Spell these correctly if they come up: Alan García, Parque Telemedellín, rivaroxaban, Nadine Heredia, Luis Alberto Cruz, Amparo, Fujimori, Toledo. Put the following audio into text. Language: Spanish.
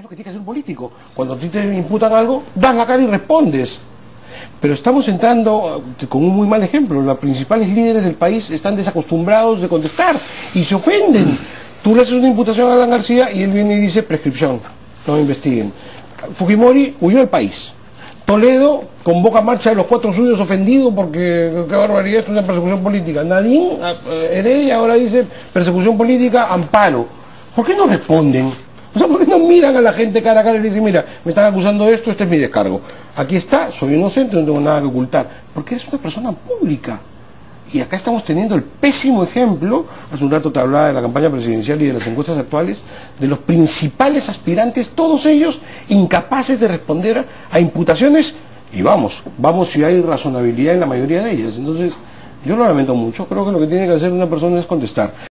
¿Qué es lo que tiene que hacer un político? Cuando te imputan algo, dan la cara y respondes. Pero estamos entrando con un muy mal ejemplo. Los principales líderes del país están desacostumbrados de contestar y se ofenden. Tú le haces una imputación a Alan García y él viene y dice prescripción, no me investiguen. Fujimori huyó del país. Toledo convoca marcha de los cuatro suyos ofendidos porque qué barbaridad, esto es una persecución política. Nadine Heredia ahora dice persecución política, Amparo. ¿Por qué no responden? O sea, ¿por qué no miran a la gente cara a cara y le dicen, mira, me están acusando de esto, este es mi descargo? Aquí está, soy inocente, no tengo nada que ocultar. Porque eres una persona pública. Y acá estamos teniendo el pésimo ejemplo, hace un rato te hablaba de la campaña presidencial y de las encuestas actuales, de los principales aspirantes, todos ellos incapaces de responder a imputaciones. Y vamos si hay razonabilidad en la mayoría de ellas. Entonces, yo lo lamento mucho, creo que lo que tiene que hacer una persona es contestar.